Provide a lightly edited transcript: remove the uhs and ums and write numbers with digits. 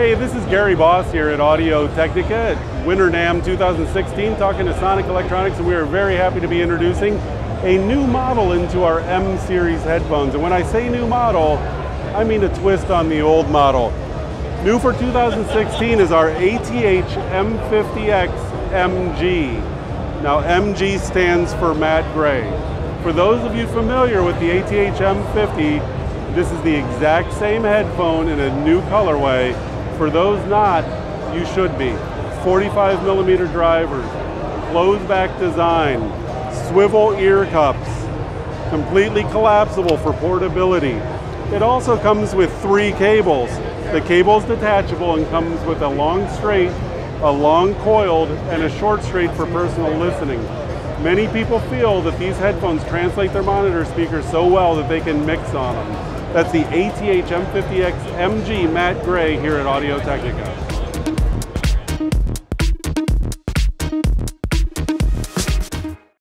Hey, this is Gary Boss here at Audio-Technica at Winter NAMM 2016 talking to Sonic Electronics, and we are very happy to be introducing a new model into our M series headphones. And when I say new model, I mean a twist on the old model. New for 2016 is our ATH-M50xMG. Now MG stands for matte gray. For those of you familiar with the ATH-M50, this is the exact same headphone in a new colorway. For those not, you should be. 45mm drivers, closed back design, swivel ear cups, completely collapsible for portability. It also comes with three cables. The cable's detachable and comes with a long straight, a long coiled, and a short straight for personal listening. Many people feel that these headphones translate their monitor speakers so well that they can mix on them. That's the ATH-M50xMG matte gray here at Audio-Technica.